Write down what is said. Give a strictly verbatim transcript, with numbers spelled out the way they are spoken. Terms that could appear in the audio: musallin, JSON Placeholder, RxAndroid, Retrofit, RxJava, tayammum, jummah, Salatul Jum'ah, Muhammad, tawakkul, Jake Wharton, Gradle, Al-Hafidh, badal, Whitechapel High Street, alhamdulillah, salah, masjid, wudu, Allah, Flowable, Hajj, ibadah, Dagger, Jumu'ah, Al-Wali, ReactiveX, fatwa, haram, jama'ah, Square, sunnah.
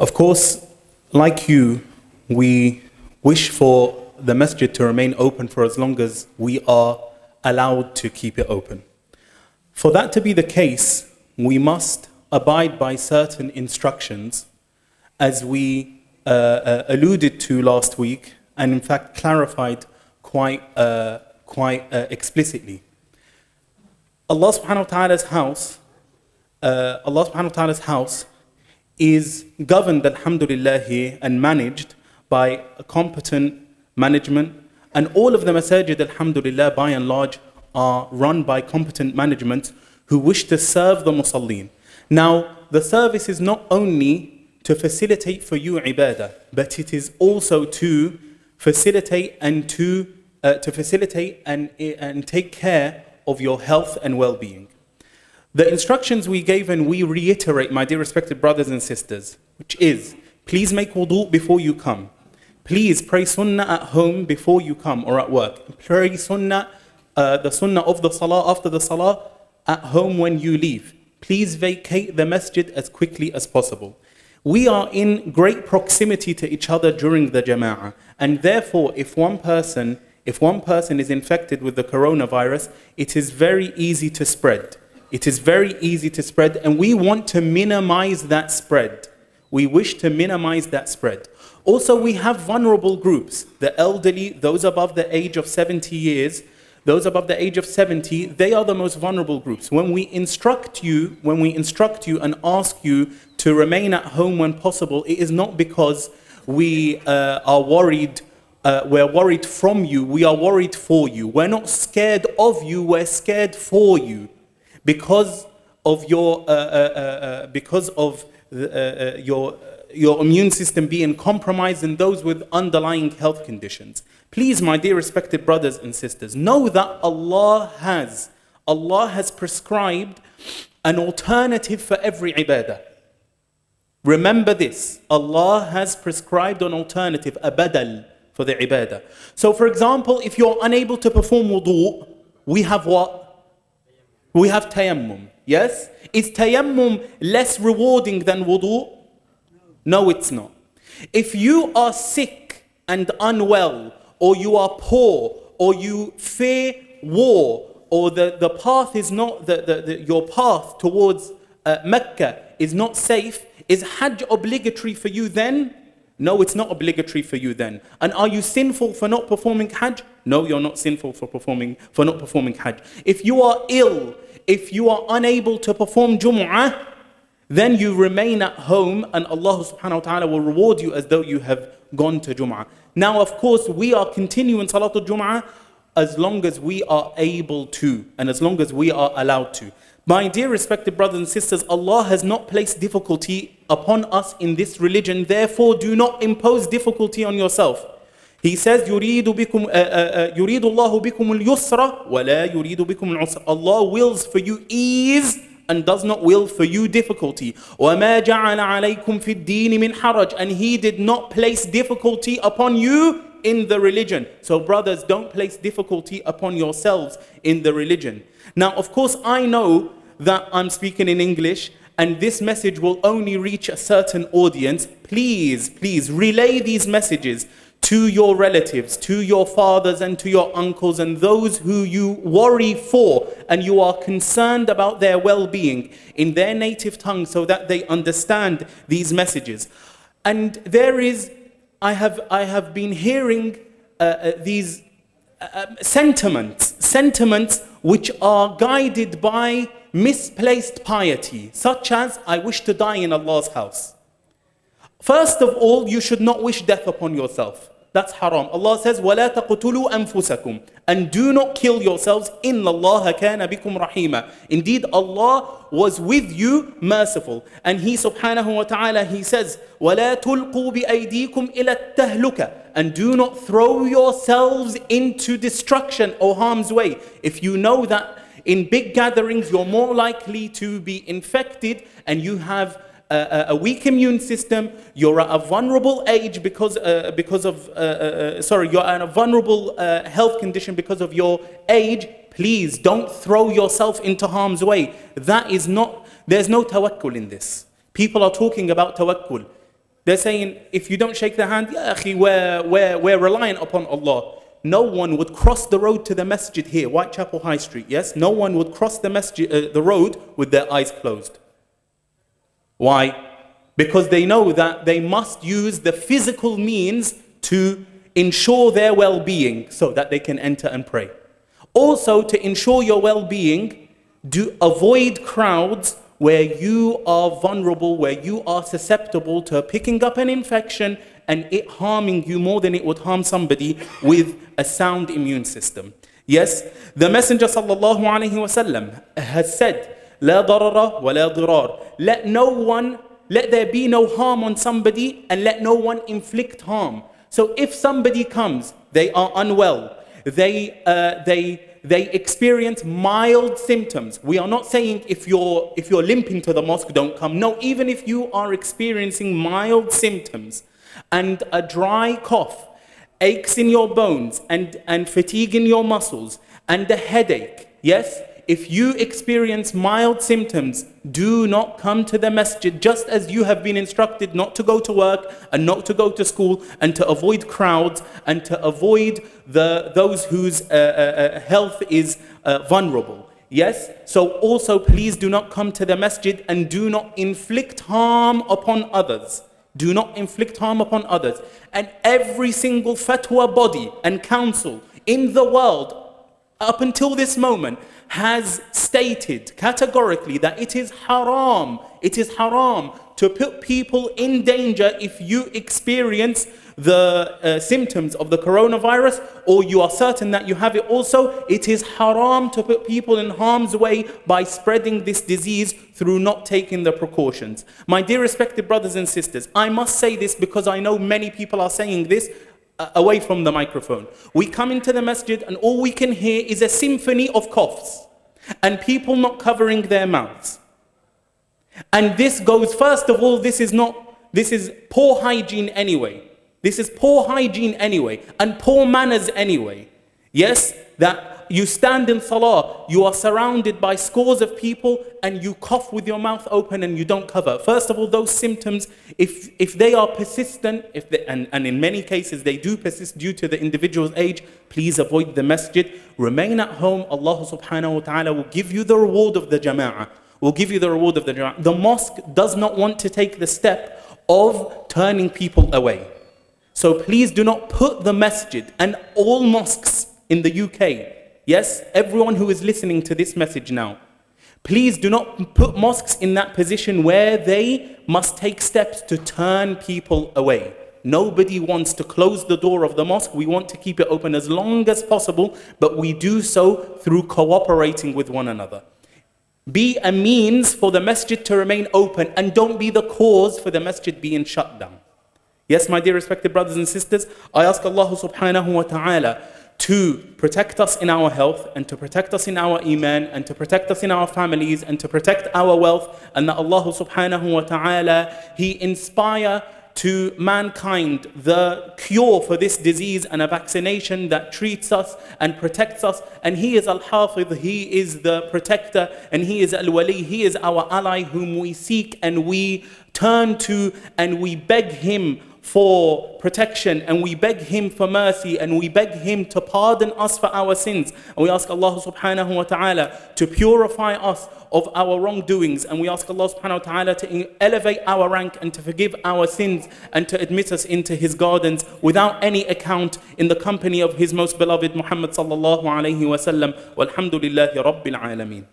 Of course, like you, we wish for the masjid to remain open for as long as we are allowed to keep it open. For that to be the case, we must abide by certain instructions, as we uh, uh, alluded to last week, and in fact clarified quite, uh, quite uh, explicitly. Allah subhanahu wa ta'ala's house, uh, Allah subhanahu wa ta'ala's house is governed, alhamdulillah, and managed by a competent management, and all of the masajid, alhamdulillah, by and large, are run by competent management who wish to serve the musallin. Now, the service is not only to facilitate for you ibadah, but it is also to facilitate and to uh, to facilitate and and take care of your health and well-being. The instructions we gave and we reiterate, my dear respected brothers and sisters, which is: please make wudu before you come. Please pray sunnah at home before you come or at work. Pray sunnah, uh, the sunnah of the salah after the salah at home when you leave. Please vacate the masjid as quickly as possible. We are in great proximity to each other during the jama'ah, and therefore if one person, if one person is infected with the coronavirus, it is very easy to spread. It is very easy to spread, and we want to minimize that spread. We wish to minimize that spread. Also, we have vulnerable groups, the elderly, those above the age of seventy years, those above the age of seventy, they are the most vulnerable groups. When we instruct you, when we instruct you and ask you to remain at home when possible, it is not because we uh, are worried, uh, we're worried from you, we are worried for you. We're not scared of you, we're scared for you because of your, uh, uh, uh, because of the, uh, uh, your, your immune system being compromised and those with underlying health conditions. Please, my dear respected brothers and sisters, know that Allah has, Allah has prescribed an alternative for every ibadah. Remember this, Allah has prescribed an alternative, a badal, for the ibadah. So for example, if you're unable to perform wudu, we have what? We have tayammum, yes? Is tayammum less rewarding than wudu? No, it's not. If you are sick and unwell, or you are poor, or you fear war, or the, the path is not, the, the, the, your path towards uh, Mecca is not safe, is Hajj obligatory for you then? No, it's not obligatory for you then. And are you sinful for not performing Hajj? No, you're not sinful for, performing, for not performing Hajj. If you are ill, if you are unable to perform Jumu'ah, then you remain at home, and Allah subhanahu wa ta'ala will reward you as though you have gone to Jum'ah. Now, of course, we are continuing Salatul Jum'ah as long as we are able to, and as long as we are allowed to. My dear respected brothers and sisters, Allah has not placed difficulty upon us in this religion, therefore do not impose difficulty on yourself. He says, يُرِيدُ بِكُمْ, uh, uh, يُرِيدُ اللَّهُ بِكُمُ الْيُسْرَ وَلَا يُرِيدُ بِكُمُ الْعُسْرَ. Allah wills for you ease, and does not will for you difficulty. وَمَا جَعَلَ عَلَيْكُمْ فِي الدِّينِ مِنْ حَرَجٍ. And He did not place difficulty upon you in the religion. So brothers, don't place difficulty upon yourselves in the religion. Now, of course, I know that I'm speaking in English, and this message will only reach a certain audience. Please, please, relay these messages to your relatives, to your fathers and to your uncles and those who you worry for and you are concerned about their well-being, in their native tongue, so that they understand these messages. And there is, I have, I have been hearing uh, uh, these uh, sentiments, sentiments which are guided by misplaced piety, such as, I wish to die in Allah's house. First of all, you should not wish death upon yourself. That's haram. Allah says, وَلَا تَقْتُلُوا أَنفُسَكُمْ. And do not kill yourselves. إِنَّ اللَّهَ كَانَ بِكُمْ رَحِيمًا. Indeed, Allah was with you merciful. And He subhanahu wa ta'ala, He says, وَلَا تُلْقُوا بِأَيْدِيكُمْ إِلَى التَّهْلُكَةِ. And do not throw yourselves into destruction or harm's way. If you know that in big gatherings you're more likely to be infected and you have A, a weak immune system, you're at a vulnerable age because uh, because of uh, uh, sorry, you're at a vulnerable uh, health condition because of your age. Please don't throw yourself into harm's way. That is not, there's no tawakkul in this. People are talking about tawakkul. They're saying, if you don't shake the hand, ya akhi, we're, we're, we're reliant upon Allah. No one would cross the road to the masjid here, Whitechapel High Street, yes? No one would cross the, masjid, uh, the road with their eyes closed. Why? Because they know that they must use the physical means to ensure their well-being so that they can enter and pray. Also, to ensure your well-being, do avoid crowds where you are vulnerable, where you are susceptible to picking up an infection and it harming you more than it would harm somebody with a sound immune system. Yes, the Messenger ﷺ has said, "La darara wa la dirar." Let no one, let there be no harm on somebody, and let no one inflict harm. So if somebody comes, they are unwell, they uh, they. They experience mild symptoms. We are not saying if you're, if you're limping to the mosque, don't come. No, even if you are experiencing mild symptoms and a dry cough, aches in your bones and, and fatigue in your muscles and a headache, yes? If you experience mild symptoms, do not come to the masjid, just as you have been instructed not to go to work and not to go to school and to avoid crowds and to avoid the, those whose uh, uh, health is uh, vulnerable. Yes? So also please do not come to the masjid and do not inflict harm upon others. Do not inflict harm upon others. And every single fatwa body and council in the world up until this moment has stated categorically that it is haram, it is haram to put people in danger if you experience the uh, symptoms of the coronavirus or you are certain that you have it also. It is haram to put people in harm's way by spreading this disease through not taking the precautions. My dear respected brothers and sisters, I must say this because I know many people are saying this away from the microphone. We come into the masjid and all we can hear is a symphony of coughs and people not covering their mouths. And this goes, first of all, this is not, this is poor hygiene anyway. This is poor hygiene anyway and poor manners anyway. Yes, that you stand in salah, you are surrounded by scores of people and you cough with your mouth open and you don't cover. First of all, those symptoms, if, if they are persistent, if they, and, and in many cases they do persist due to the individual's age, please avoid the masjid. Remain at home. Allah subhanahu wa ta'ala will give you the reward of the jama'ah. Will give you the reward of the jama'ah. The mosque does not want to take the step of turning people away. So please do not put the masjid and all mosques in the U K. Yes, everyone who is listening to this message now, please do not put mosques in that position where they must take steps to turn people away. Nobody wants to close the door of the mosque. We want to keep it open as long as possible, but we do so through cooperating with one another. Be a means for the masjid to remain open and don't be the cause for the masjid being shut down. Yes, my dear respected brothers and sisters, I ask Allah subhanahu wa ta'ala to protect us in our health and to protect us in our iman and to protect us in our families and to protect our wealth, and that Allah subhanahu wa ta'ala, He inspire to mankind the cure for this disease and a vaccination that treats us and protects us. And He is Al-Hafidh, He is the protector, and He is Al-Wali, He is our ally whom we seek and we turn to, and we beg Him for protection, and we beg Him for mercy, and we beg Him to pardon us for our sins, and we ask Allah subhanahu wa ta'ala to purify us of our wrongdoings, and we ask Allah subhanahu wa ta'ala to elevate our rank and to forgive our sins and to admit us into His gardens without any account in the company of His most beloved Muhammad sallallahu alayhi wa sallam. Walhamdulillahi rabbil alameen.